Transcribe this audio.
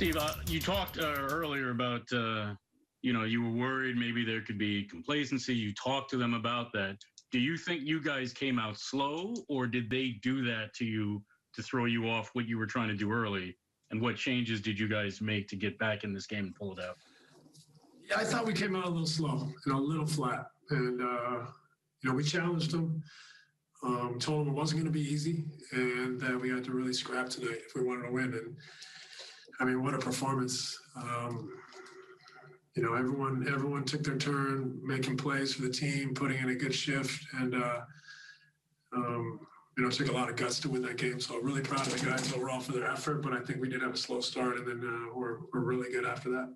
Steve, you talked earlier about, you know, you were worried maybe there could be complacency. You talked to them about that. Do you think you guys came out slow, or did they do that to you to throw you off what you were trying to do early? And what changes did you guys make to get back in this game and pull it out? Yeah, I thought we came out a little slow and a little flat. And, you know, we challenged them, told them it wasn't going to be easy, and that we had to really scrap tonight if we wanted to win. And, I mean, what a performance. You know, everyone took their turn, making plays for the team, putting in a good shift, and, you know, it took a lot of guts to win that game. So really proud of the guys overall for their effort, but I think we did have a slow start, and then we're really good after that.